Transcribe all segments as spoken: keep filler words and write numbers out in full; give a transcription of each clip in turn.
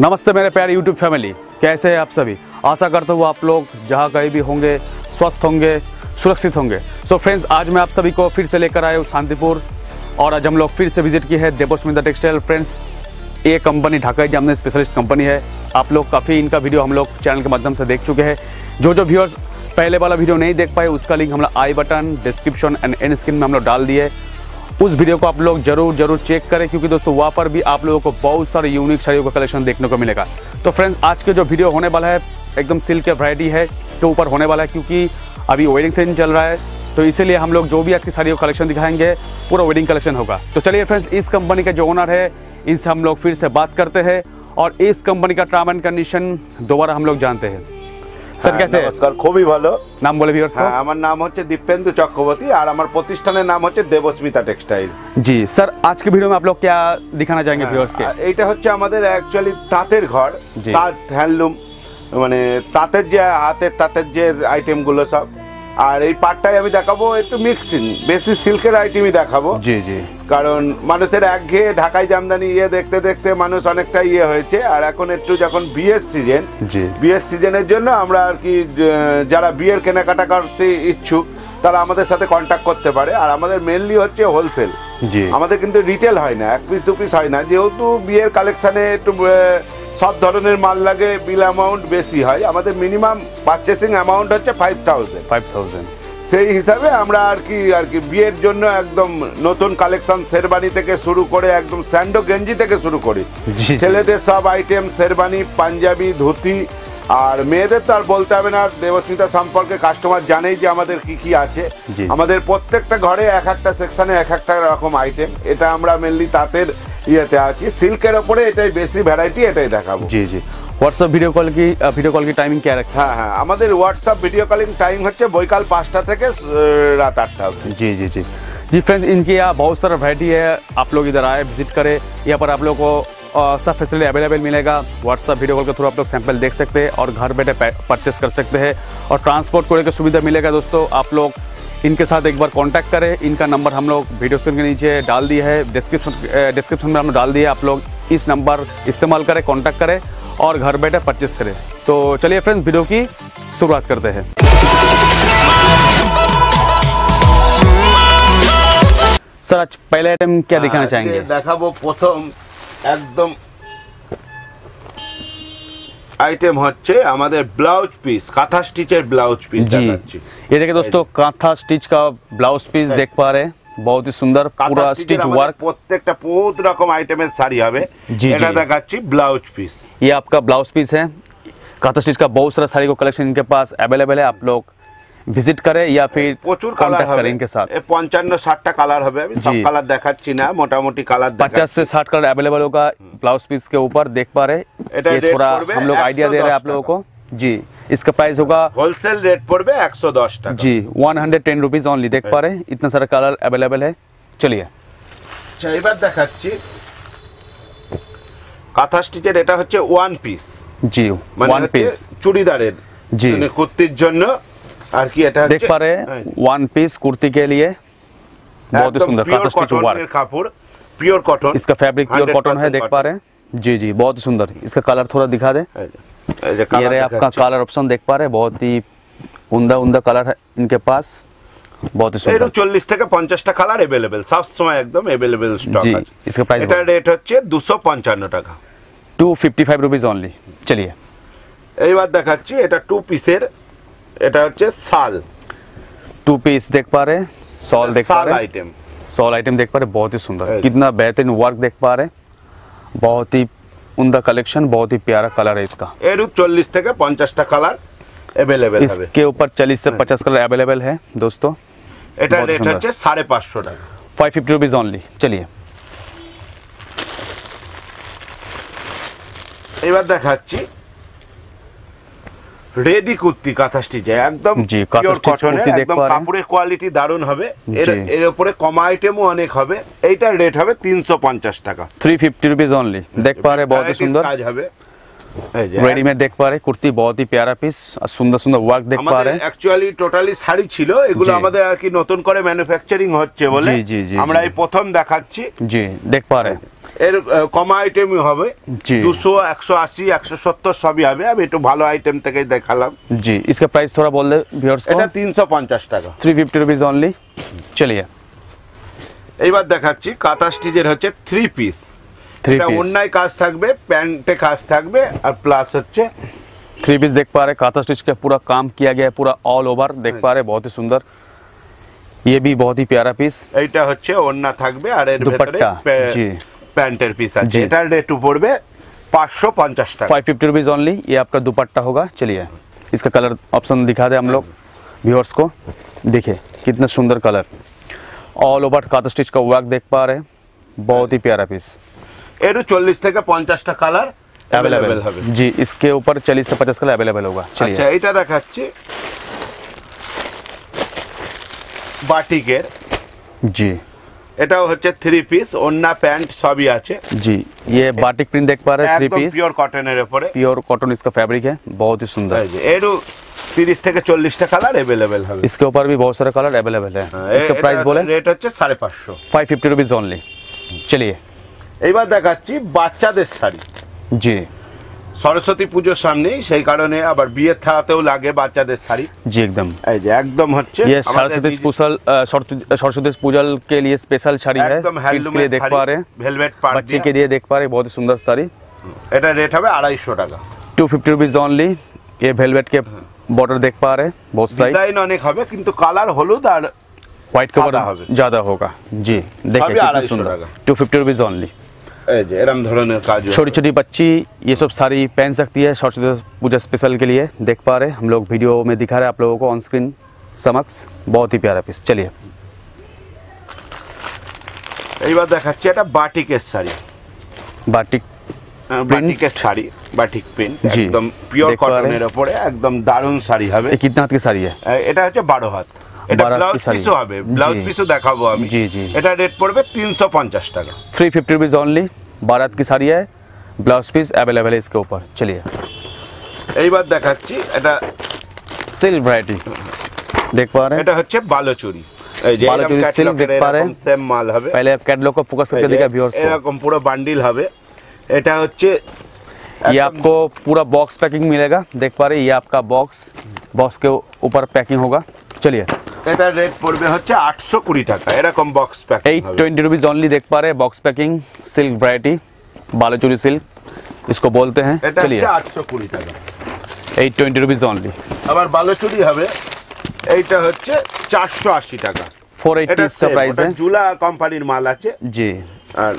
नमस्ते मेरे प्यारे YouTube फैमिली, कैसे हैं आप सभी। आशा करता हूँ आप लोग जहाँ कहीं भी होंगे स्वस्थ होंगे, सुरक्षित होंगे। सो so फ्रेंड्स, आज मैं आप सभी को फिर से लेकर आया हूँ शांतिपुर और आज हम लोग फिर से विजिट किए हैं देवोस्मिता टेक्सटाइल। फ्रेंड्स, ये कंपनी ढाकाई जामने स्पेशलिस्ट कंपनी है। आप लोग काफ़ी इनका वीडियो हम लोग चैनल के माध्यम से देख चुके हैं। जो जो व्यूअर्स पहले वाला वीडियो नहीं देख पाए उसका लिंक हम लोग आई button, description and end screen में हम लोग डाल दिए। उस वीडियो को आप लोग जरूर जरूर चेक करें क्योंकि दोस्तों वहाँ पर भी आप लोगों को बहुत सारे यूनिक साड़ियों का कलेक्शन देखने को मिलेगा। तो फ्रेंड्स, आज के जो वीडियो होने वाला है एकदम सिल्क के वैरायटी है के ऊपर होने वाला है क्योंकि अभी वेडिंग सीजन चल रहा है, तो इसीलिए हम लोग जो भी आज की साड़ियों का कलेक्शन दिखाएंगे पूरा वेडिंग कलेक्शन होगा। तो चलिए फ्रेंड्स, इस कंपनी के जो ओनर है इनसे हम लोग फिर से बात करते हैं और इस कंपनी का टर्म एंड कंडीशन दोबारा हम लोग जानते हैं। सर कैसे? नमस्कार, खूबी भलो। नाम बोले व्यूअर्स को। हमार नाम होते दीपेंद्र चक्रवर्ती और हमार प्रतिष्ठान नाम होते देवस्मिता टेक्सटाइल। जी सर, आज के वीडियो में आप लोग क्या दिखाना चाहेंगे व्यूअर्स के? এটা হচ্ছে আমাদের एक्चुअली তাঁতের ঘর, তাঁত হ্যান্ডলুম মানে তাঁতের যে হাতের তাঁতের যে আইটেম গুলো সব। আর এই পার্টটাই আমি দেখাবো একটু মিক্সিং, বেশি সিল্কের আইটেমই দেখাবো। জি জি, কারণ মানুষের একঘেয়ে ঢাকাই জামদানি ইয়ে দেখতে দেখতে মানুষ অনেকটা ইয়ে হয়েছে। আর এখন একটু যখন বিয়ের সিজন, জি বিয়ের সিজনের জন্য আমরা আর কি যারা বিয়ের কেনাকাটা করতে ইচ্ছুক তারা আমাদের সাথে কন্ট্যাক্ট করতে পারে। আর আমাদের মেইনলি হচ্ছে হোলসেল, জি আমাদের কিন্তু রিটেল হয় না, এক পিস দু পিস হয় না। যেহেতু বিয়ের কালেকশানে একটু সব ধরনের মাল লাগে, বিল অ্যামাউন্ট বেশি হয়। আমাদের মিনিমাম পারচেসিং অ্যামাউন্ট হচ্ছে পাঁচ হাজার। সেই হিসাবে আমরা আর কি আর কি বিয়ের জন্য একদম নতুন কালেকশন, শেরবানি থেকে শুরু করে একদম স্যান্ডো গেঞ্জি থেকে শুরু করি। ছেলেদের সব আইটেম শেরবানি, পাঞ্জাবি, ধুতি। আর মেয়েদের তো আর বলতে হবে না, দেবস্মিতা সম্পর্কে কাস্টমার জানেই যে আমাদের কি কি আছে। আমাদের প্রত্যেকটা ঘরে এক একটা সেকশানে এক একটা রকম আইটেম। এটা আমরা মেনলি তাঁতের ইয়েতে আছি, সিল্কের ওপরে এটাই বেশি ভ্যারাইটি, এটাই দেখাবো। জি জি, হোয়াটসঅ্যাপ ভিডিও কল কি ভিডিও কল কি টাইমিং কি রাখা? হ্যাঁ হ্যাঁ, আমাদের হোয়াটসঅ্যাপ ভিডিও কলিং টাইম হচ্ছে বৈকাল পাঁচটা থেকে রাত আটটা। জি জি জি जी फ्रेंड्स, इनकी यहाँ बहुत सारा वैरायटी है। आप लोग इधर आए, विजिट करें, यहाँ पर आप लोग को सब फैसिलिटी अवेलेबल मिलेगा। व्हाट्सअप वीडियो कॉल के थ्रू आप लोग सैंपल देख सकते हैं और घर बैठे परचेस कर सकते हैं और ट्रांसपोर्ट करने की सुविधा मिलेगा। दोस्तों आप लोग इनके साथ एक बार कांटेक्ट करें। इनका नंबर हम लोग वीडियो स्क्रीन के नीचे डाल दिया है, डिस्क्रिप्शन डिस्क्रिप्शन में हम डाल दिया है। आप लोग इस नंबर इस्तेमाल करें, कांटेक्ट करें और घर बैठे परचेस करें। तो चलिए फ्रेंड्स, वीडियो की शुरुआत करते हैं। सर आज पहले आइटम क्या दिखाना चाहेंगे? देखा वो प्रथम একদম আইটেম হচ্ছে আমাদের ব্লাউজ পিস, কাঁথা স্টিচের ব্লাউজ পিস দেখাচ্ছি। এই দেখে दोस्तों কাঁথা স্টিচ का ब्लाउज पीस देख पा रहे हैं, बहुत ही सुंदर पूरा स्टिच वर्क। প্রত্যেকটা বহুত রকম আইটেমের শাড়ি হবে, এটা দেখাচ্ছি ब्लाउज पीस। ये आपका ब्लाउज पीस है, কাঁথা স্টিচ का बहुत सारा साड़ी को कलेक्शन इनके पास अवेलेबल है। आप लोग ভিজিট করে या फिर প্রচুর কালার হবে इनके साथ। पचपन साठ টা কালার হবে, अभी सब कलर দেখাচ্ছি না, মোটামুটি কালার पचास से साठ कलर अवेलेबल होगा। ब्लाउज पीस के ऊपर देख पा रहे, ये थोड़ा हम लोग आइडिया दे रहे हैं आप लोगों को। जी, इसका प्राइस होगा होलसेल रेट पड़বে एक सौ दस টাকা। जी एक सौ दस रुपीस ओनली। देख पा रहे इतना सारा कलर अवेलेबल है। चलिए अच्छा, এবার দেখাচ্ছি কাঁথা স্টিচের, এটা হচ্ছে ওয়ান পিস। জি ওয়ান পিস চুড়িদারের, জি মানে কুর্তির জন্য। আর কি এটা দেখ পারে ওয়ান পিস কুর্তি के लिए, बहुत ही सुंदर काथा स्टिच वर्क। कापड़ प्योर कॉटन, इसका फैब्रिक प्योर कॉटन है। देख पा रहे हैं, जी जी बहुत ही सुंदर। इसका कलर थोड़ा दिखा दे, ये रहे आपका कलर ऑप्शन। देख पा रहे बहुत ही उंदा उंदा कलर है इनके पास, बहुत ही सुंदर। चालीस থেকে पचास টা कलर अवेलेबल सब समय एकदम अवेलेबल स्टॉक है। इसका प्राइस এটা রেট হচ্ছে दो सौ पचपन টাকা, दो सौ पचपन रुपीस ओनली। चलिए এইবার দেখাচ্ছি এটা टू পিসের, এটা হচ্ছে সাল टू পিস। দেখ পা রে সল, দেখ পা রে আইটেম সল আইটেম। দেখ পা রে बहुत ही सुंदर, कितना बेहतरीन वर्क। देख पा रे बहुत ही उमदा कलेक्शन, बहुत ही प्यारा कलर है इसका। এর चालीस থেকে पचास টা कलर अवेलेबल है। इसके ऊपर चालीस से पचास कलर अवेलेबल है दोस्तों। এটা রেট হচ্ছে पाँच सौ पचास টাকা, पाँच सौ पचास रुपीस ओनली। चलिए এবার দেখাচ্ছি रेडी कुर्ती काथा स्टिच है एकदम प्योर कॉटन है। एकदम কাপড়ের কোয়ালিটি দারুণ হবে। এর এর উপরে কম আইটেমও অনেক হবে। এইটার রেট হবে तीन सौ पचास টাকা, तीन सौ पचास रुपीस ओनली। देख पा रहे बहुत ही सुंदर কাজ হবে रेडीमेड। देख पा रहे कुर्ती बहुत ही प्यारा पीस और सुंदर सुंदर वर्क। देख पा रहे एक्चुअली टोटाली শাড়ি ছিল, এগুলো আমাদের আর কি নতুন করে ম্যানুফ্যাকচারিং হচ্ছে বলে আমরা এই প্রথম দেখাচ্ছি। জি দেখ পা रहे एर कम आइटेम ही दूसो एक सौ अस्सी एक सौ सत्तर सब ही तो भालो आइटेम तक देखालाम जी। इसका प्राइस थोड़ा बोल दे व्यूअर्स को, तीन सौ पचास टाका तीन सौ पचास रुपीस ओनली। चलिए এই বার দেখাচ্ছি কাঁথা স্টিচের হচ্ছে থ্রি পিস, এটা অন্যায় কাজ থাকবে প্যান্টে কাজ থাকবে আর প্লাস হচ্ছে थ्री पीस। देख पा रहे काथा स्टिच का पूरा काम किया गया है पूरा ऑल ओवर, देख पा रहे बहुत ही सुंदर, ये भी बहुत ही प्यारा पीस। এটা হচ্ছে ওন্না থাকবে আর এর ভিতরে জি पैंटर पीस আছে, এটা রেট পড়বে पाँच सौ पचास টাকা पाँच सौ पचास रुपीस ओनली। ये आपका दुपट्टा होगा। चलिए इसका कलर ऑप्शन दिखा दे हम लोग व्यूअर्स को, देखिए कितना सुंदर colour all over kantha stitch का वर्क देख पा रहे, बहुत ही प्यारा पीस। এর चालीस থেকে पचास টা কালার अवेलेबल है जी, इसके ऊपर चालीस से पचास कलर अवेलेबल होगा। अच्छा এটা দেখাচ্ছি বাটিকের जी, এটাও হচ্ছে थ्री পিস ওন্না প্যান্ট সবই আছে জি। ये বাটিক প্রিন্ট देख पा रहे थ्री পিস प्योर कॉटन এর উপরে, प्योर कॉटन इसका फैब्रिक है, बहुत ही सुंदर है। এরও तीस থেকে चालीस টা কালার अवेलेबल है, इसके ऊपर भी बहुत सारे कलर अवेलेबल है। इसका प्राइस बोले रेट হচ্ছে पाँच सौ पचास पाँच सौ पचास रुपीस ओनली। चलिए এবার দেখাচ্ছি বাচ্চাদের শাড়ি जी, सरस्वती पूजो सामने সেই কারণে আবার বিয়ের থাতেও লাগে বাচ্চাদের শাড়ি जी एकदम। এই যে एकदम হচ্ছে ये सरस्वती स्पेशल सरस्वती पूजल के लिए स्पेशल শাড়ি है, इसके लिए देख पा रहे वेलवेट पार्ट बच्चे के लिए देख पा रहे बहुत ही सुंदर साड़ी। এটা রেট হবে दो सौ पचास টাকা दो सौ पचास रुपीस ओनली। ये वेलवेट के बॉर्डर देख पा रहे बहुत साइज डिजाइन অনেক হবে কিন্তু কালার হলুদ আর হোয়াইট কভার ज्यादा होगा जी। देखिए कितना सुंदर दो सौ पचास रुपीस ओनली। छोटी छोटी बच्ची ये सब साड़ी पहन सकती है सरस्वती पूजा स्पेशल के लिए, देख पा रहे हम लोग वीडियो में दिखा रहे हैं आप लोगों को ऑन स्क्रीन समक्ष, बहुत ही प्यारा पीस। चलिए এই বার দেখাচ্ছি এটা বাটিকের শাড়ি, বাটিক বাটিকের শাড়ি বাটিক প্রিন্ট একদম পিওর কটনের উপরে একদম দারুণ শাড়ি হবে। कितना हाथ की साड़ी है? এটা হচ্ছে बारह हाथ। এটা ব্লাউজ পিসও হবে, ব্লাউজ পিসও দেখাবো আমি জি জি। এটা রেট পড়বে तीन सौ पचास টাকা तीन सौ पचास रुपीस ओनली। भारत की साड़ी है, ब्लाउज पीस अवेलेबल है इसके ऊपर। चलिए এই বার দেখাচ্ছি এটা সিল্ক ভ্যারাইটি देख पा रहे हैं, এটা হচ্ছে বালুচুরি। এই যে বালুচুরি সিল্ক देख पा रहे सेम माल হবে, पहले आप कैटलॉग को फोकस करके देखा ভিউয়ার্স, এরকম পুরো বান্ডিল হবে। এটা হচ্ছে ये आपको पूरा बॉक्स पैकिंग मिलेगा, देख पा रहे ये आपका बॉक्स बॉक्स के ऊपर पैकिंग होगा। चलिए এটা রেট পড়বে হচ্ছে आठ सौ बीस টাকা, এরকম বক্স প্যাক आठ सौ बीस रुपीस ओनली। देख पा रहे box packing silk variety Baluchari silk इसको बोलते हैं। चलिए आठ सौ बीस টাকা आठ सौ बीस रुपीस ओनली। আবার বালুচুরি হবে, এইটা হচ্ছে चार सौ अस्सी টাকা चार सौ अस्सी এর প্রাইস है, জুলা কোম্পানির মাল আছে জি। আর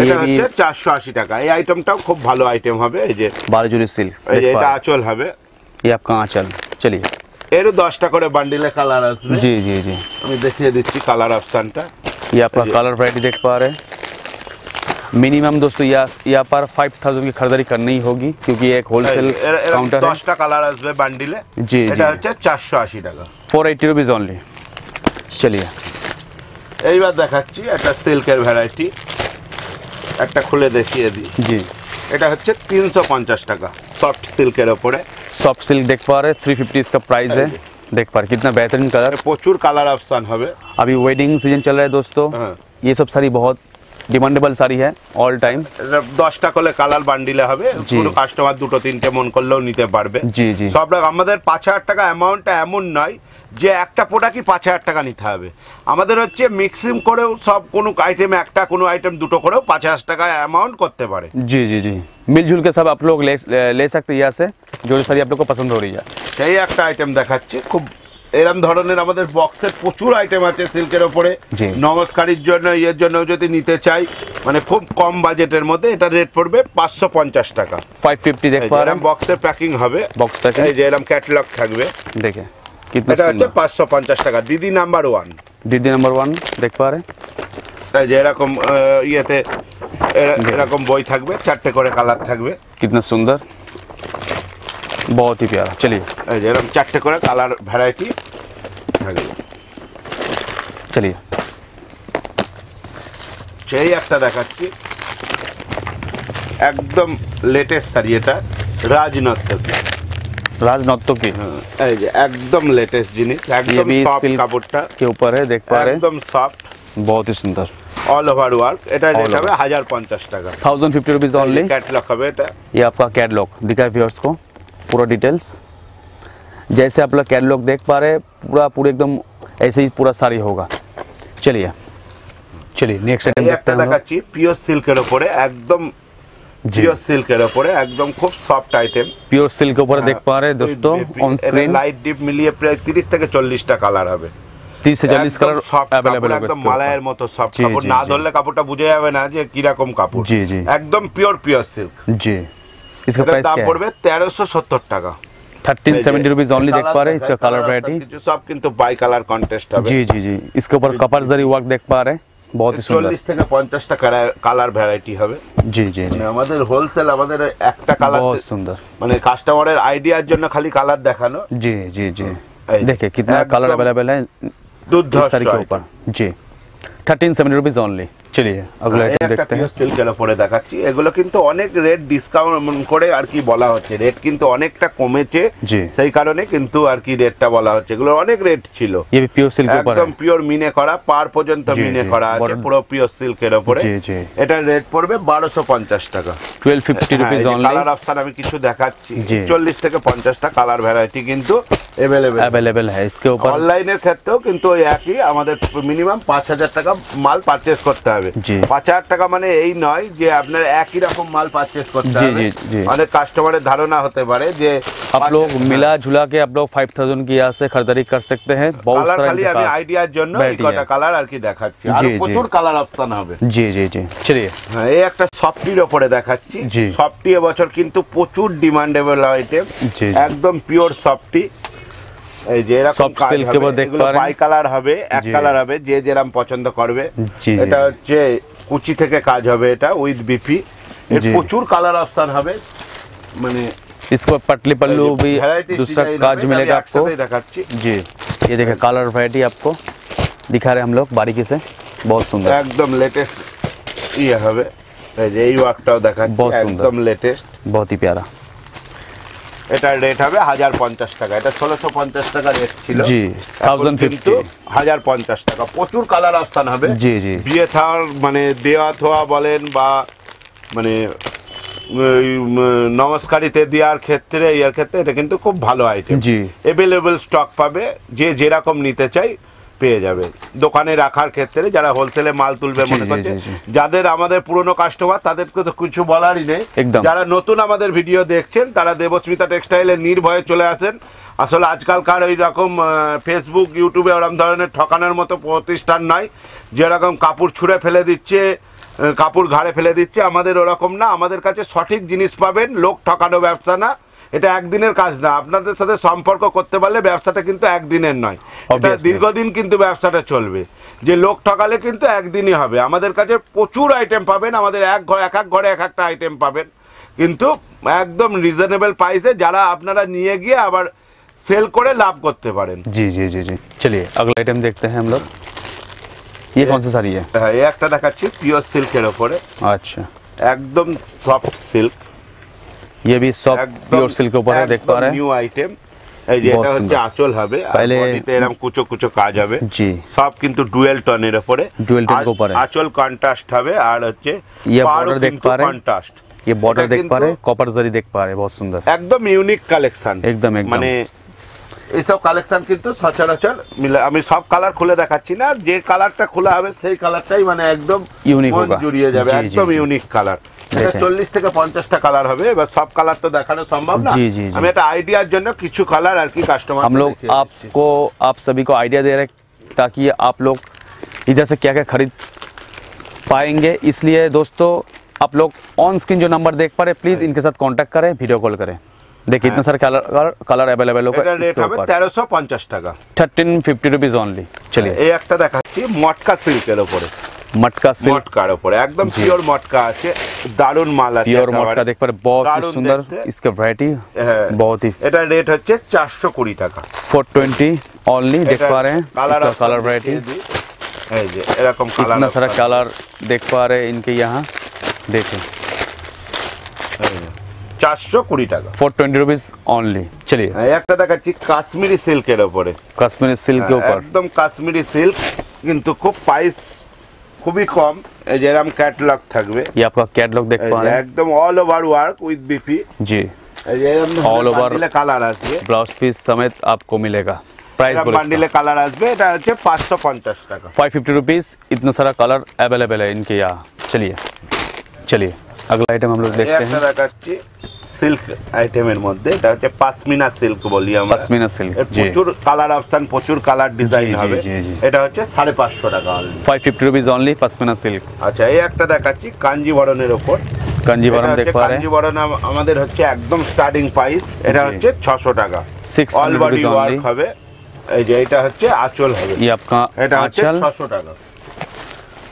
এটা হচ্ছে चार सौ अस्सी টাকা। এই আইটেমটাও খুব ভালো আইটেম হবে, এই যে বালুচুরি সিল্ক এটা আঁচল হবে, এই আপনার আঁচল। চলিয়ে এর दस টা করে বান্ডিলে কালার আসবে জি জি জি, আমি দেখিয়ে দিচ্ছি কালার অপশনটা। ये आपका कलर वैरायटी देख पा रहे हैं। मिनिमम दोस्तों यहाँ पर पाँच हज़ार की खरीदारी करनी ही होगी क्योंकि एक होलसेल काउंटर है। दस टा कलर আসবে বান্ডিলে জি, এটা হচ্ছে चार सौ अस्सी টাকা चार सौ अस्सी रुपीस ओनली। चलिए এইবার দেখাচ্ছি একটা সিল্কের ভ্যারাইটি, একটা খুলে দেখিয়ে দিই জি। এটা হচ্ছে तीन सौ पचास টাকা सॉफ्ट सिल्क এর উপরে, सॉफ्ट सिल्क देख पा रहे तीन सौ पचास इसका प्राइस है। देख पा रहे कितना बेहतरीन कलर, प्रचुर कलर ऑप्शन है। अभी वेडिंग सीजन चल रहा है दोस्तों, ये सब साड़ी बहुत डिमांडेबल साड़ी है ऑल टाइम। दस टा করে কালার বান্ডিলে হবে, পুরো কাস্টমার দুটো তিনটে মন করলেও নিতে পারবে জি জি। সব রকম আমাদের पाँच हज़ार টাকা অ্যামাউন্টটা এমন নয় যে একটা প্রোডাক্টই पाँच हज़ार টাকা নিতে হবে, আমাদের হচ্ছে মিক্সিং করেও সব কোনো আইটেম একটা কোনো আইটেম দুটো করেও पाँच हज़ार টাকা অ্যামাউন্ট করতে পারে জি জি জি। মিলজুল কে সব आप लोग ले ले सकते हैं यहाँ से जो जो साड़ी आप लोग को पसंद हो रही है। এই একটা আইটেম দেখাচ্ছি খুব এরকম ধরনের আমাদের বক্সের প্রচুর আইটেম আছে সিল্কের উপরে, নমস্কারের জন্য এর জন্য যদি নিতে চাই মানে খুব কম বাজেটের মধ্যে এটা রেট পড়বে पाँच सौ पचास টাকা पाँच सौ पचास। দেখো এরকম বক্সের প্যাকিং হবে, বক্স প্যাকিং এই যে এরকম ক্যাটালগ থাকবে দেখে কিতনা এটা হচ্ছে पाँच सौ पचास টাকা। দিদি নাম্বার वन দিদি নাম্বার वन দেখ পারে তাই যে এরকম ইয়েতে এরকম বই থাকবে চারটে করে কালার থাকবে কিতনা সুন্দর बहुत ही प्यारा। चलिए चार्टे कर कलर वैरायटी। चलिए चाहिए एक देखा एकदम लेटेस्ट साड़ी राजनर्तकी राजनर्तकी एकदम लेटेस्ट जिनिस एकदम सॉफ्ट कपड़ा के ऊपर है देख पा रहे एकदम सॉफ्ट बहुत ही सुंदर। ऑल ओवर वर्क एटा रेट है वन थाउज़ेंड फ़िफ़्टी টাকা one thousand fifty rupees only. Catalogue है बेटा, ये आपका कैटलॉग दिखाए व्यूअर्स को पूरा डिटेल्स। जैसे आप लोग कैटलॉग देख पा रहे पूरा पूरा एकदम ऐसे ही पूरा साड़ी होगा। चलिए चलिए नेक्स्ट आइटम देखते हैं। देखा ची प्योर सिल्क के ऊपर एकदम प्योर सिल्क के ऊपर एकदम खूब सॉफ्ट आइटम प्योर सिल्क के ऊपर देख पा रहे दोस्तों ऑन स्क्रीन। लाइट डीप मिलिए प्राय तीस से चालीस टा कलर है, तीस से चालीस कलर अवेलेबल है। एकदम मालायर मतो सॉफ्ट কাপড় না ধরলে কাপড়টা বুঝা যাবে না যে কি রকম কাপড়। জি জি একদম পিওর পিওর সিল্ক। জি इसका प्राइस क्या है? দাম পড়বে तेरह सौ सत्तर টাকা तेरह सौ सत्तर रुपीस ओनली। देख पा रहे इसका कलर वैरायटी सब किंतु बाय कलर कॉन्टेस्ट है। जी जी जी इसके ऊपर कपार जरी वर्क देख पा रहे बहुत ही सुंदर। चालीस থেকে पचास টা কালার ভ্যারাইটি হবে। জি জি জি আমাদের হোলসেল আমাদের একটা কালার बहुत सुंदर মানে কাস্টমারের আইডিয়ার জন্য খালি কালার দেখানো। জি জি জি देखिए कितना कलर अवेलेबल है साड़ी के ऊपर। जी थर्टीन सेवेंटी रुपीज ओनली। चलिए अगला आइटम देखते हैं। सिल्क के ऊपर দেখাচ্ছি এগুলো কিন্তু অনেক রেট ডিসকাউন্ট করে আর কি বলা হচ্ছে রেট কিন্তু অনেকটা কমেছে সেই কারণে কিন্তু আর কি রেটটা বলা হচ্ছে। এগুলো অনেক রেট ছিল। ये भी प्योर सिल्क के ऊपर एकदम प्योर মিনে করা পার পর্যন্ত মিনে করা আছে পুরো प्योर सिल्क এর উপরে। জি জি এটা রেট পড়বে बारह सौ पचास টাকা बारह सौ पचास रुपीस ओनली। কালার অপশন আমি কিছু দেখাচ্ছি चालीस থেকে पचास টা কালার ভ্যারাইটি কিন্তু अवेलेबल अवेलेबल है। इसके ऊपर ऑनलाइन এর ক্ষেত্রে কিন্তু একই আমাদের মিনিমাম पाँच हज़ार টাকা মাল পারচেজ করতে হবে। पाँच हज़ार টাকা মানে এই নয় যে আপনারা একই রকম মাল পারচেজ করতে হবে। অনেক কাস্টমারের ধারণা হতে পারে যে आप लोग मिला झुला के आप लोग पाँच हज़ार की यहाँ से खरीदारी कर सकते हैं। बहुत सारा खाली अभी आइडिया জন্য একটা কালার আর কি দেখাচ্ছি আর প্রচুর কালার অপশন হবে। জি জি জি চলিয়ে হ্যাঁ এই একটা সফটির উপরে দেখাচ্ছি। সফটি এবছর কিন্তু প্রচুর ডিমান্ডেবল আইটেম একদম পিওর সফটি। এই যে এরকম সিল্ক के ऊपर देख पा रहे बाई कलर হবে এক কালার হবে যে যেরকম পছন্দ করবে। এটা হচ্ছে কুচি থেকে কাজ হবে এটা উইথ বিপি এর প্রচুর কালার অপশন হবে মানে इसको पटली पल्लू भी दूसरा काज मिलेगा आपको। जी ये देखिए कलर वैरायटी आपको दिखा रहे हम लोग बारीकी से बहुत सुंदर एकदम लेटेस्ट। ये হবে এই যে এই ওয়ার্কটাও দেখাচ্ছি बहुत सुंदर एकदम लेटेस्ट बहुत ही प्यारा। এটা রেট হবে एक हज़ार पचास টাকা এটা सोलह सौ पचास টাকা রেট ছিল। জি एक हज़ार पचास एक हज़ार पचास টাকা প্রচুর কালার অপশন হবে। জি জি বিয়ে থার মানে দেয়া থোয়া বলেন বা মানে নমস্কারিতে দেওয়ার ক্ষেত্রে এর ক্ষেত্রে এটা কিন্তু খুব ভালো আইটেম। জি अवेलेबल স্টক পাবে যে যেরকম নিতে চাই পেয়ে যাবে। দোকানে রাখার ক্ষেত্রে যারা হোলসেলে মাল তুলবে মনে করছে যাদের আমাদের পুরনো কাস্টমার তাদেরকে তো কিছু বলারই নেই। যারা নতুন আমাদের ভিডিও দেখছেন তারা দেবস্মিতা টেক্সটাইলে নির্ভয়ে চলে আসেন। আসলে আজকালকার ওই রকম ফেসবুক ইউটিউবে ওরকম ধরনের ঠকানোর মতো প্রতিষ্ঠান নয় যেরকম কাপড় ছুঁড়ে ফেলে দিচ্ছে কাপড় ঘাড়ে ফেলে দিচ্ছে আমাদের ওরকম না। আমাদের কাছে সঠিক জিনিস পাবেন লোক ঠকানো ব্যবসা না। এটা একদিনের কাজ না। আপনাদের সাথে সম্পর্ক করতে পারলে ব্যবসাটা কিন্তু একদিনের নয় এটা দীর্ঘদিন কিন্তু ব্যবসাটা চলবে। যে লোক ঠকালে কিন্তু একদিনই হবে। আমাদের কাছে প্রচুর আইটেম পাবেন আমাদের এক ঘর এক এক ঘরে এক একটা আইটেম পাবেন কিন্তু একদম রিজনেবল প্রাইসে যারা আপনারা নিয়ে গিয়ে আবার সেল করে লাভ করতে পারেন। জি জি জি জি চলিয়ে अगला আইটেম দেখতে হ্যাঁ আমরা। ये कौन सी साड़ी है? ये একটা দেখাচ্ছি পিওর সিল্কের উপরে। আচ্ছা একদম সফট সিল্ক। ये भी सब प्योर सिल्क के ऊपर है देख पा रहे हैं न्यू आइटम। ये এটা হচ্ছে আঁচল হবে আর বডিতে এরকম কুচো কুচো কাজ হবে। জি সব কিন্তু ডুয়েল টনের উপরে ডুয়েল টন के ऊपर है। আঁচল কন্ট্রাস্ট হবে আর হচ্ছে ये বর্ডার देख पा रहे কন্ট্রাস্ট ये বর্ডার देख पा रहे कॉपर जरी देख पा रहे बहुत सुंदर एकदम ইউনিক কালেকশন एकदम एकदम মানে এই সব কালেকশন কিন্তু সচরাচর মিলে আমি সব কালার খুলে দেখাচ্ছি না যে কালারটা খোলা হবে সেই কালারটাই মানে একদম ইউনিক হবে জুড়িয়ে যাবে একদম ইউনিক কালার। चालीस থেকে पचास টা কালার হবে এবার সব কালার তো দেখানো সম্ভব না। আমি এটা আইডিয়ার জন্য কিছু কালার আর কি কাস্টমার हम लोग आपको आप सभी को आइडिया दे रहे ताकि आप लोग इधर से क्या क्या खरीद पाएंगे। इसलिए दोस्तों आप लोग ऑन स्क्रीन जो नंबर देख पा रहे प्लीज इनके साथ कांटेक्ट करें वीडियो कॉल करें। देखिए इतना सारे कलर कलर अवेलेबल होगा। रेट है तेरह सौ पचास টাকা तेरह सौ पचास रुपीस ओनली। चलिए এই একটা দেখাচ্ছি মটকা সিল্কের উপরে মটকা সিল্ক মটকার উপরে একদম পিওর মটকা আছে দারুন মাল আছে পিওর মটকা দেখ পরে बहुत ही सुंदर इसका वैरायटी बहुत ही। এটা রেট হচ্ছে चार सौ बीस টাকা चार सौ बीस ओनली। देख पा रहे हैं इसका कलर वैरायटी এই যে এরকম কালার इतना सारा कलर देख पा रहे इनके यहां देखें चार सौ बीस টাকা चार सौ बीस रुपीस ओनली। चलिए একটা দেখাচ্ছি কাশ্মীরি সিল্কের উপরে কাশ্মীরি সিল্কের উপর একদম কাশ্মীরি সিল্ক কিন্তু খুব পাইস খুবই কম যেরাম ক্যাটালগ থাকবে এই আপনারা ক্যাটালগ দেখতে পারেন একদম all over work with BP জি যেরাম অল ওভার কালার আছে ব্লাউজ পিস সমেত आपको मिलेगा प्राइस বলছি বান্ডিলে কালার আসবে এটা হচ্ছে पाँच सौ पचास টাকা पाँच सौ पचास रुपीस इतना सारा कलर अवेलेबल है इनके यहां। चलिए चलिए अगला आइटम हम लोग देखते हैं। এটা হচ্ছে সিল্ক আইটেমের মধ্যে এটা হচ্ছে পাশমিনা সিল্ক বলি আমরা পাশমিনা সিল্ক প্রচুর কালার অপশন প্রচুর কালার ডিজাইন হবে এটা হচ্ছে पाँच सौ पचास টাকা पाँच सौ पचास রুপিস অনলি পাশমিনা সিল্ক। আচ্ছা এই একটা দেখাচ্ছি কাঞ্জিবরনের উপর কাঞ্জিবরন দেখ পারে কাঞ্জিবরন আমাদের হচ্ছে একদম স্টার্টিং প্রাইস এটা হচ্ছে छह सौ টাকা অল বডি ওয়ার্ক হবে এই যে এটা হচ্ছে আঁচল হবে এই আপনার এটা হচ্ছে छह सौ টাকা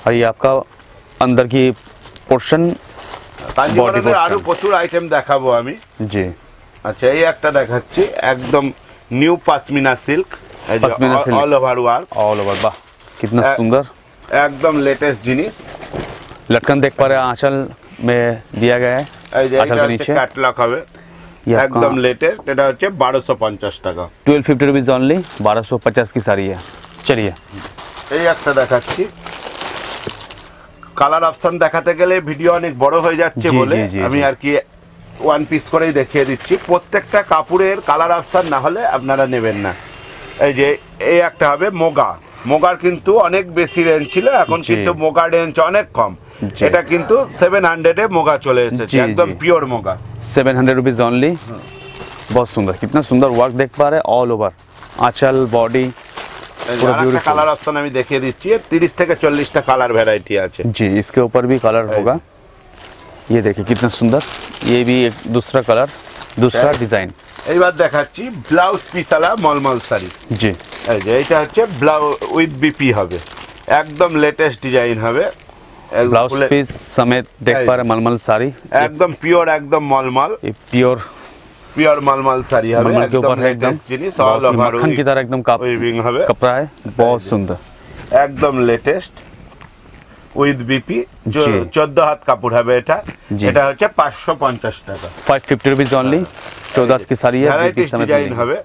আর এই আপনার अंदर की পোরশন কাঞ্জিবরনের আরো প্রচুর আইটেম দেখাবো আমি জি। আচ্ছা এই একটা দেখাচ্ছি একদম new pashmina silk pashmina silk all over work all over বাহ कितना सुंदर एकदम लेटेस्ट জিনিস लटकन देख पा रहे हैं आंचल में दिया गया है आंचल के नीचे कैटलॉग হবে एकदम लेटेस्ट এটা হচ্ছে बारह सौ पचास টাকা बारह सौ पचास रुपीस only बारह सौ पचास की साड़ी है। चलिए এই একটা দেখাচ্ছি কালার অপশন দেখাতে গেলে ভিডিও অনেক বড় হয়ে যাচ্ছে বলে আমি আর কি ওয়ান পিস করেই দেখিয়ে দিচ্ছি প্রত্যেকটা কাপড়ের কালার অপশন না হলে আপনারা নেবেন না। এই যে এই একটা হবে মোগা মোগার কিন্তু অনেক বেশি রেঞ্জ ছিল এখন কিন্তু মোগা রেঞ্জ অনেক কম এটা কিন্তু सात सौ এ মোগা চলে এসেছে একদম পিওর মোগা सात सौ रुपीस only बहुत सुंदर कितना सुंदर वर्क देख पा रहे ऑल ओवर आंचल बॉडी पूरा कलर ऑप्शन আমি দেখিয়ে দিচ্ছি तीस থেকে चालीस টা কালার ভ্যারাইটি আছে जी इसके ऊपर भी कलर होगा ये देखिए कितना सुंदर ये भी एक दूसरा कलर दूसरा डिजाइन। এই বাদ দেখাচ্ছি ब्लाउज পিস আলা মলমল শাড়ি जी এই যে এটা হচ্ছে ব্লাউজ উইথ বিপি হবে একদম লেটেস্ট ডিজাইন হবে ব্লাউজ পিস সমেত দেখ পারে মলমল শাড়ি একদম পিওর একদম মলমল পিওর प्योर मालमाल साड़ी है एकदम एकदम जिनिस ऑल ओवर की तरह एकदम कपड़ा है बहुत सुंदर एकदम लेटेस्ट विद बीपी जो चौदह हाथ कापड़ है बेटा এটা হচ্ছে पाँच सौ पचास টাকা पाँच सौ पचास रुपीस only चौदह हाथ की साड़ी है बीपी समेत डिजाइन হবে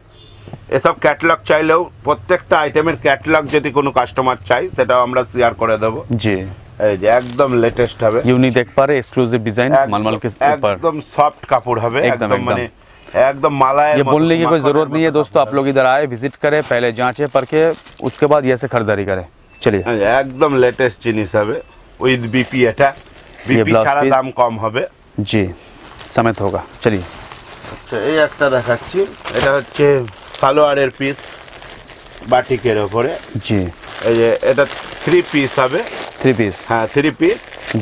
এসব ক্যাটালগ চাইলেও প্রত্যেকটা আইটেমের ক্যাটালগ যদি কোনো কাস্টমার চাই সেটাও আমরা শেয়ার করে দেব জি এই যে একদম লেটেস্ট হবে ইউনিক দেখ পারে এক্সক্লুসিভ ডিজাইন মালমাল के ऊपर एकदम सॉफ्ट कापड़ হবে एकदम माने एकदम माला है ये बोलने की कोई जरूरत नहीं है दोस्तों आप लोग इधर आए विजिट करें पहले जांचें परखे उसके बाद ये से खरीदारी करें। चलिए एकदम लेटेस्ट जिनिस है विद बीपी এটা बीपी ছাড়া দাম কম হবে জি সমেত होगा। चलिए আচ্ছা এই একটা দেখাচ্ছি এটা হচ্ছে সালোয়ারের পিস বাটিকের উপরে জি এই যে এটা तीन পিস হবে तीन পিস হ্যাঁ तीन পিস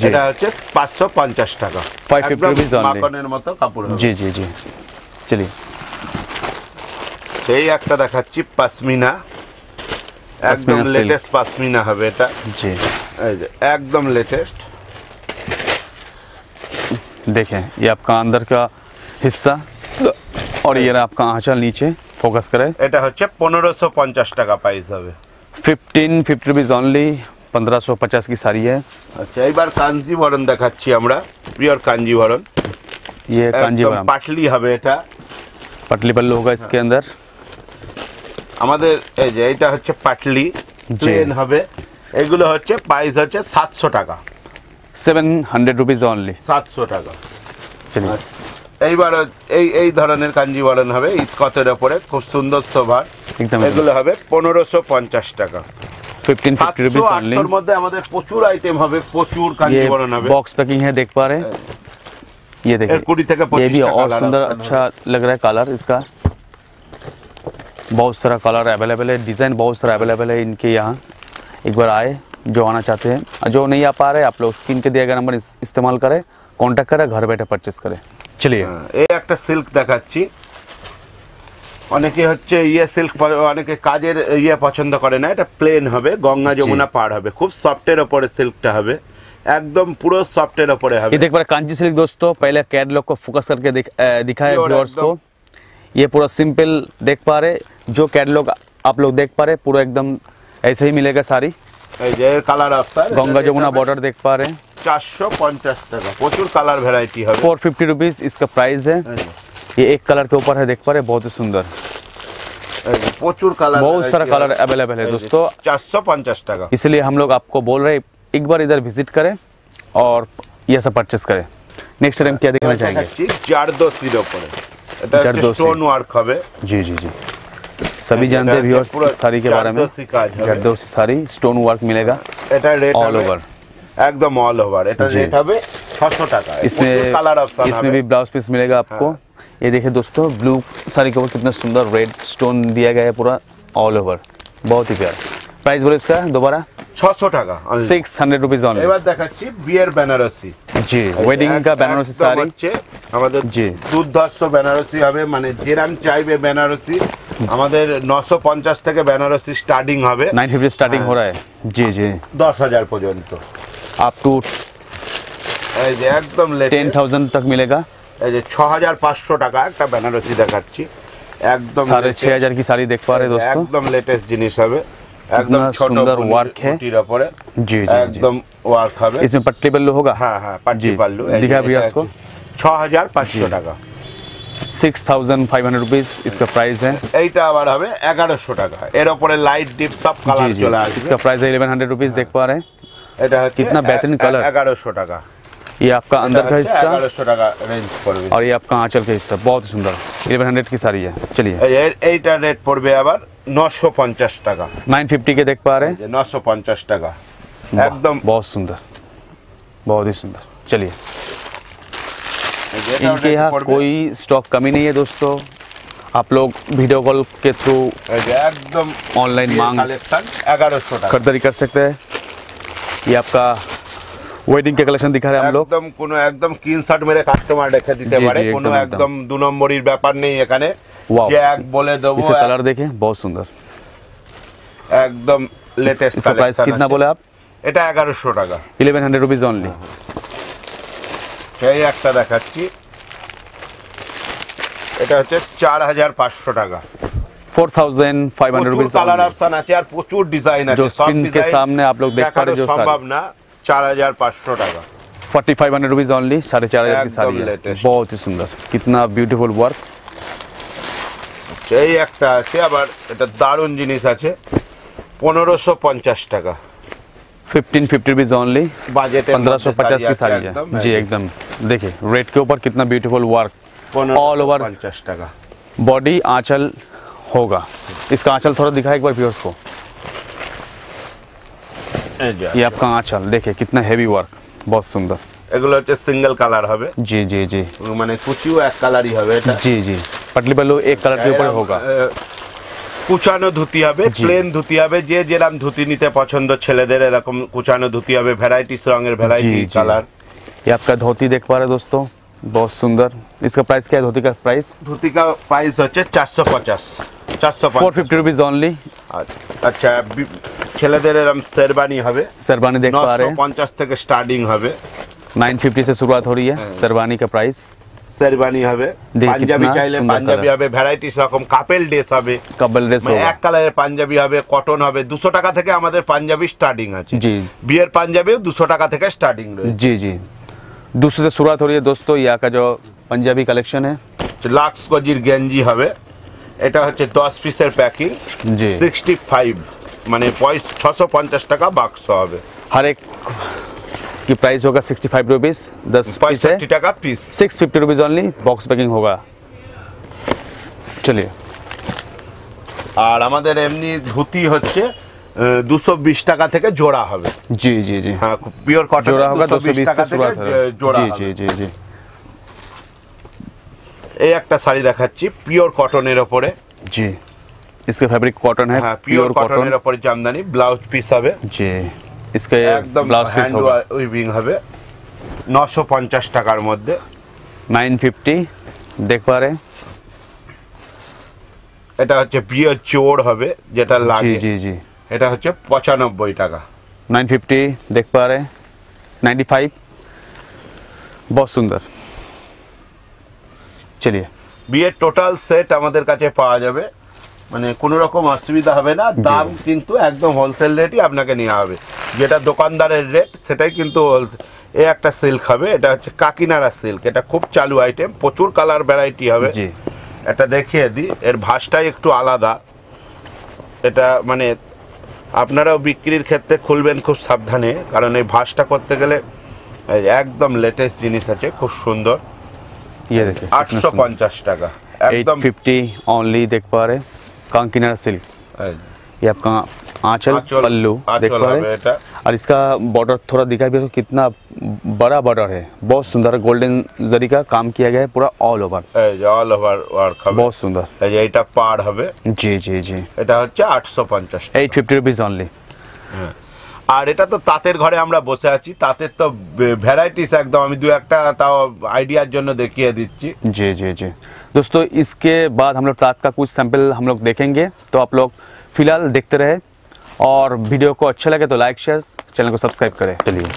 এটা হচ্ছে पाँच सौ पचास টাকা पाँच सौ पचास পিস অনলি মাকনের মতো কাপড় হবে জি জি জি। चलिए এই একটা দেখাচ্ছি পাশমিনা একদম লেটেস্ট পাশমিনা হবে এটা জি এই যে একদম লেটেস্ট देखें ये आपका अंदर का हिस्सा और ये रहा आपका आंचल नीचे फोकस करें এটা হচ্ছে पंद्रह सौ पचास টাকা প্রাইস হবে पंद्रह सौ पचास रुपीस only पंद्रह सौ पचास की साड़ी है। अच्छा एक बार कांजीवरन দেখাচ্ছি আমরা प्योर कांजीवरन ये कांजीवरम पाटली হবে এটা পাটলি পल्लू होगा इसके अंदर আমাদের এই যে এটা হচ্ছে পাটলি চেন হবে এগুলো হচ্ছে প্রাইস হচ্ছে सात सौ টাকা सात सौ रुपीस only सात सौ টাকা। चलिए এইবার এই এই ধরনের কাঞ্জিবরন হবে ইতকতের উপরে খুব সুন্দর সোভার একদম এগুলো হবে पंद्रह सौ पचास টাকা पंद्रह सौ पचास रुपीस only এর মধ্যে আমাদের প্রচুর আইটেম হবে প্রচুর কাঞ্জিবরন হবে বক্স প্যাকিং है देख पा रहे हैं ये देखिए ये भी और सुंदर अच्छा लग रहा है कलर इसका बहुत सारा कलर अवेलेबल है डिज़ाइन बहुत सारा अवेलेबल है इनके यहाँ एक बार आए जो आना चाहते हैं जो नहीं आ पा रहे आप लोग स्क्रीन के दिए गए नंबर इस्तेमाल करें कांटेक्ट करें घर बैठे परचेस करें। चलिए एक सिल्क देखाচ্ছি অনেকে হচ্ছে ये सिल्क অনেকে কাজের ये পছন্দ করে না এটা প্লেন হবে গঙ্গা যমুনা পার হবে খুব সফটের উপরে সিল্কটা হবে एकदम पूरा सॉफ्टवेयर पर है ये देख पर कांजी सिल्क दोस्तों पहले कैटलॉग को फोकस करके दिख, दिखाया व्यूअर्स को ये पूरा सिंपल देख पा रहे जो कैटलॉग आप लोग देख पा रहे पूरा एकदम ऐसे ही मिलेगा सारी जय कलर आपका गंगा जमुना बॉर्डर देख पा रहे हैं चार सौ पचास टका प्रचुर कलर वेराइटी है फोर फिफ्टी रुपीज इसका प्राइस है ये एक कलर के ऊपर है देख पा रहे बहुत ही सुंदर प्रचुर कलर बहुत सारा कलर अवेलेबल है दोस्तों चार सौ पचास टका इसलिए हम लोग आपको बोल रहे एक बार इधर विजिट करें और ये सब परचेस करें। नेक्स्ट टाइम क्या देखना चाहेंगे? चार दोस्त जी जी जी सभी जानते हैं व्यूअर्स साड़ी के बारे में। जरदोसी साड़ी स्टोन वर्क मिलेगा ऑल ओवर, एकदम ऑल ओवर। এটা রেট হবে छह सौ টাকা। इसमें कलर ऑप्शन है, इसमें भी ब्लाउज पीस मिलेगा आपको। ये देखिए दोस्तों, ब्लू साड़ी के ऊपर कितना सुंदर रेड स्टोन दिया गया है, पूरा ऑल ओवर, बहुत ही प्यारा। प्राइस बोलो इसका दोबारा, छह सौ টাকা, छह सौ रुपीस ओनली। এবার দেখাচ্ছি বিয়ের বেনারসি, জি ওয়েডিং কা বেনারসি শাড়ি আমাদের, জি দুধ বেনারসি হবে, মানে যেরাম চাইবে বেনারসি। আমাদের नौ सौ पचास থেকে বেনারসি স্টার্টিং হবে, नौ सौ पचास স্টার্টিং हो रहा है जी जी दस हज़ार পর্যন্ত, আপ টু এই যে একদম दस हज़ार तक मिलेगा। এই যে पैंसठ सौ টাকা একটা বেনারসি দেখাচ্ছি, একদম छह हज़ार पचास की শাড়ি দেখ পা রে दोस्तों, একদম লেটেস্ট জিনিস হবে, एकदम सुंदर वर्क है जी जी एकदम वर्क है। इसमें पट्टी पल्लू होगा, हाँ हाँ पट्टी पल्लू दिखा भैया इसको। छह हज़ार पाँच सौ টাকা, छह हज़ार पाँच सौ रुपीस इसका प्राइस है। এইটা আবার হবে ग्यारह सौ টাকা, এর উপরে লাইট ডিপ সব কালার চলে আসবে। इसका प्राइस है ग्यारह सौ रुपीस, देख पा रहे हैं এটা कितना बेहतरीन कलर, ग्यारह सौ টাকা। ये आपका अंदर का हिस्सा ग्यारह सौ টাকা रेंज पड़ेगा, और ये आपका आंचल का हिस्सा बहुत सुंदर ग्यारह सौ की साड़ी है। चलिए এইটা রেট পড়বে আবার नौ सौ पचास টাকা, नौ सौ पचास के देख पा रहे हैं, नौ सौ पचास টাকা एकदम बहुत सुंदर, बहुत ही सुंदर। चलिए इनके यहाँ कोई स्टॉक कमी नहीं है दोस्तों, आप लोग वीडियो कॉल के थ्रू एकदम ऑनलाइन मांग खरीदारी कर सकते हैं। ये आपका वेडिंग के कलेक्शन दिखा रहे हैं हम लोग, एकदम कोनो एकदम किन शर्ट मेरे कस्टमर देखे দিতে পারে, কোনো একদম দু নম্বরের ব্যাপার নেই এখানে, যে এক বলে দেব। इसे कलर देखें, बहुत सुंदर एकदम लेटेस्ट। इसका प्राइस कितना बोले आप? এটা ग्यारह सौ টাকা, ग्यारह सौ रुपीस ओनली। এই একটা দেখাচ্ছি, এটা হচ্ছে पैंतालीस सौ টাকা, पैंतालीस सौ रुपीस। कलर ऑप्शन আছে আর প্রচুর ডিজাইন আছে, সব के सामने आप लोग देख पा रहे जो संभव ना। पैंतालीस सौ টাকা, पैंतालीस सौ रुपीस ओनली, पैंतालीस हज़ार की साड़ी है, बहुत ही सुंदर, कितना ब्यूटीफुल वर्क। এই একটা আছে আবার, এটা দারুন জিনিস আছে, पंद्रह सौ पचास টাকা, पंद्रह सौ पचास रुपीस ओनली, बजट पंद्रह सौ पचास की साड़ी है जी एकदम। देखिए रेट के ऊपर कितना ब्यूटीफुल वर्क, ऑल ओवर पचास टाका, बॉडी आंचल होगा। इसका आंचल थोड़ा दिखाएं एक बार व्यूअर्स को, ये आपका आंचल देखिए कितना हेवी वर्क, बहुत सुंदर। এগুলো হচ্ছে সিঙ্গেল কালার হবে জি জি জি, মানে কুচিও এক কালারই হবে এটা জি জি, पटली पल्लू एक कलर के ऊपर होगा। কুচানো ধুতি হবে, প্লেন ধুতি হবে, যে যেরাম ধুতি নিতে পছন্দ ছেলেদের এরকম কুচানো ধুতি হবে, ভ্যারাইটি রঙের ভ্যারাইটি কালার। ये आपका धोती देख पा रहे हैं दोस्तों, बहुत सुंदर। इसका प्राइस क्या है धोती का प्राइस? धोती का प्राइस হচ্ছে चार सौ पचास, चार सौ चार सौ पचास रुपीस ओनली। अच्छा ছেলেদের এরকম শেরবানি হবে, শেরবানি देख पा रहे हैं नौ सौ पचास থেকে স্টার্টিং হবে, नौ सौ पचास से शुरुआत हो रही है শেরবানি का प्राइस। শেরবানি হবে, পাঞ্জাবি চাইলে পাঞ্জাবি হবে, ভ্যারাইটিস রকম, কাপল ড্রেস হবে, কাপল ড্রেস হবে, এক কালারের পাঞ্জাবি হবে, কটন হবে। दो सौ টাকা থেকে আমাদের পাঞ্জাবি স্টার্টিং আছে জি, বিয়ের পাঞ্জাবিও दो सौ টাকা থেকে স্টার্টিং রয়েছে জি জি, दो सौ से शुरुआत हो रही है दोस्तों। यहाँ का जो पंजाबी कलेक्शन है, লাক্স গজির গেঞ্জি হবে, এটা হচ্ছে दस পিসের প্যাকিং জি, पैंसठ माने छह सौ पचास टका बक्स হবে, हर एक की प्राइस होगा पैंसठ रुपीस, दस पीस है पैंसठ टका पीस, छह सौ पचास रुपीस ओनली, बॉक्स पैकिंग होगा। चलिए আর আমাদের এমনি ধুতি হচ্ছে दो सौ बीस টাকা থেকে জোড়া হবে জি জি জি, हां प्योर कॉटन জোড়া होगा दो सौ बीस টাকা থেকে জোড়া জি জি জি। এই একটা শাড়ি দেখাচ্ছি प्योर কটনের উপরে জি, इसके फैब्रिक कॉटन है, प्योर कॉटन এর উপরে জামদানি, ब्लाउज पीस হবে জি, इसके ब्लाउज पीस होगा, উইভিং হবে नौ सौ पचास টাকার মধ্যে, नौ सौ पचास দেখ পারে। এটা হচ্ছে বিয়ের জোড় হবে যেটা লাগে জি জি জি, এটা হচ্ছে पचानब्बे টাকা, नौ सौ पचास দেখ পারে, पचानवे बहुत सुंदर। चलिए বিয়ের টোটাল সেট আমাদের কাছে পাওয়া যাবে, মানে কোনো রকম অসুবিধা হবে না, দাম কিন্তু একদম হোলসেল রেটই আপনাকে নেওয়া হবে, যেটা দোকানদারের রেট সেটাই কিন্তু। এই একটা সিল্ক হবে, এটা হচ্ছে কাকিনাড়া সিল্ক, এটা খুব চালু আইটেম, প্রচুর কালার ভ্যারাইটি হবে জি। এটা দেখিয়ে দিই, এর ভাঁজটাই একটু আলাদা, এটা মানে আপনারাও বিক্রির ক্ষেত্রে খুলবেন খুব সাবধানে, কারণ এই ভাঁজটা করতে গেলে একদম লেটেস্ট জিনিস আছে, খুব সুন্দর। ये देखिए आठ सौ पचास টাকা एकदम आठ सौ पचास ओनली। देख पा रहे कांकिनार सिल्क, ये आपका आंचल पल्लू देख पा रहे, और इसका बॉर्डर थोड़ा दिखाई भी, कितना बड़ा बॉर्डर है, बहुत सुंदर गोल्डन जरी का काम किया गया है पूरा all over, all over work बहुत सुंदर। ये এটা পাড় হবে जी जी जी, এটা হচ্ছে आठ सौ पचास आठ सौ पचास रुपीस ओनली। আর এটা তো তাঁতের ঘরে আমরা বসে আছি, তাঁতের তো ভ্যারাইটিস একদম, আমি দু একটা তাও আইডিয়ার জন্য দেখিয়ে দিচ্ছি। জি জি জি दोस्तों, इसके बाद हम लोग ताँत का कुछ सैंपल हम लोग देखेंगे, तो आप लोग फिलहाल देखते रहे, और वीडियो को अच्छा लगे तो लाइक शेयर चैनल को सब्सक्राइब करें। चलिए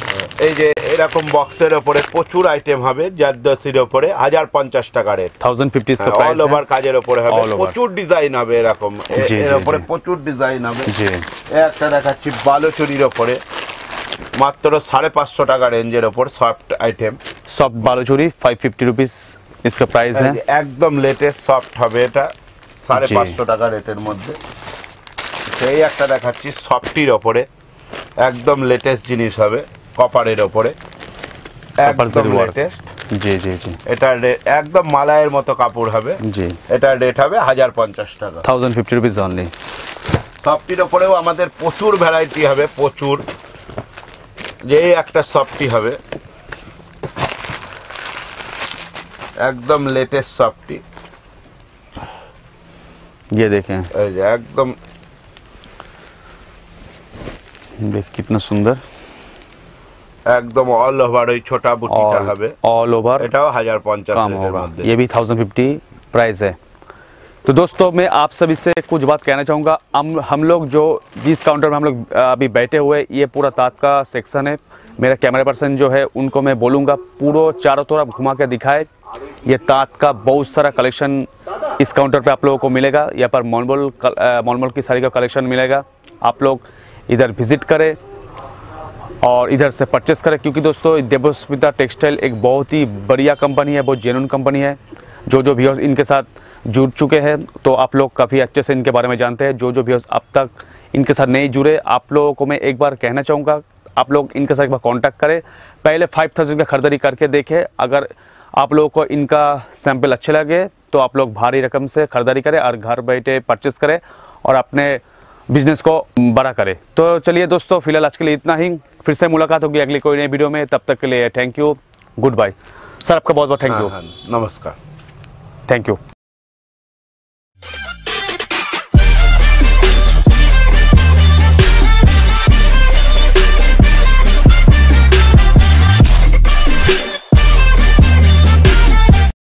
এই যে এরকম বক্সের উপরে প্রচুর আইটেম হবে, যার দশের উপরে एक हज़ार पचास টাকা রেট, एक हज़ार पचास টাকা প্রাইস, অল ওভার কাজের উপরে হবে, প্রচুর ডিজাইন হবে এরকম, এর উপরে প্রচুর ডিজাইন হবে। জি একটা দেখাচ্ছি বালুচুরির উপরে মাত্র पाँच सौ पचास টাকা রেঞ্জের উপর সফট আইটেম, সফট বালুচুরি पाँच सौ पचास রুপিস इसका প্রাইস है, একদম লেটেস্ট সফট হবে এটা पाँच सौ पचास টাকা রেটের মধ্যে। এই একটা দেখাচ্ছি সফটির উপরে একদম লেটেস্ট জিনিস হবে কপারের উপরে, একদম লেটেস্ট। জি জি জি এটা একদম মালায়ের মতো কাপড় হবে। জি এটা রেট হবে एक हज़ार पचास টাকা एक हज़ार पचास rupees only। সফটির উপরেও আমাদের প্রচুর ভ্যারাইটি হবে, প্রচুর। যে একটা সফটি হবে একদম লেটেস্ট সফটি, ये देखें একদম देख कितना सुंदर, एकदम ऑल ओवर। ये छोटा बुटीका হবে ऑल ओवर, এটা एक हज़ार पचास এর মধ্যে, ये भी एक हज़ार पचास प्राइस है। तो दोस्तों मैं आप सभी से कुछ बात कहना चाहूँगा, हम हम लोग जो जिस काउंटर में हम लोग अभी बैठे हुए, ये पूरा ताँत का सेक्शन है। मेरा कैमरा पर्सन जो है उनको मैं बोलूँगा पूरा चारों तरफ घुमा के दिखाए। ये ताँत का बहुत सारा कलेक्शन इस काउंटर पर आप लोगों को मिलेगा, यहाँ पर मॉलमॉल मॉलमॉल की साड़ी का कलेक्शन मिलेगा। आप लोग इधर विज़िट करें और इधर से परचेस करें, क्योंकि दोस्तों देवस्मिता टेक्सटाइल एक बहुत ही बढ़िया कंपनी है, बहुत जेन्युइन कंपनी है। जो जो व्यूअर्स इनके साथ जुड़ चुके हैं तो आप लोग काफ़ी अच्छे से इनके बारे में जानते हैं, जो जो व्यूअर्स अब तक इनके साथ नहीं जुड़े आप लोगों को मैं एक बार कहना चाहूँगा आप लोग इनके साथ एक बार कॉन्टैक्ट करें, पहले फाइव थाउजेंड का खरीदारी करके देखें। अगर आप लोगों को इनका सैंपल अच्छे लगे तो आप लोग भारी रकम से खरीदारी करें और घर बैठे परचेस करें और अपने बिजनेस को बड़ा करें। तो चलिए दोस्तों, फिलहाल आज के लिए इतना ही, फिर से मुलाकात होगी अगली कोई नई वीडियो में, तब तक के लिए thank you, good bye. Sir आपका बहुत बहुत थैंक यू, नमस्कार, थैंक यू।